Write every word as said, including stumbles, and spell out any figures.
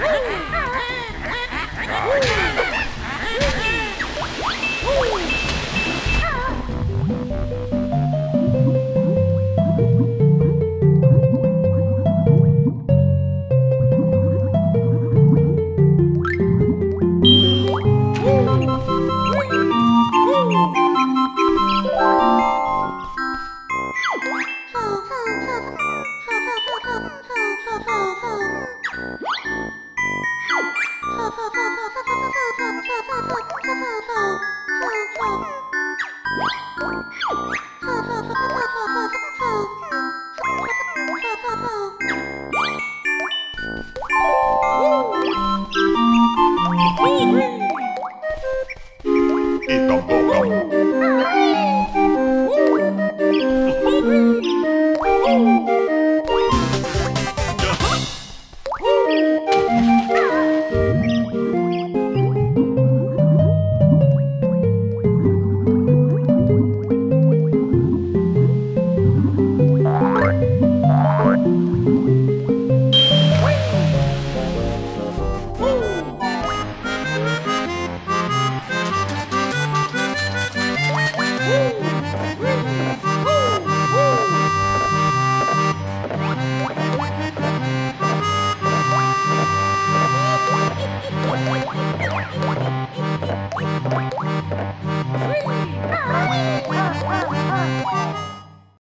Woo!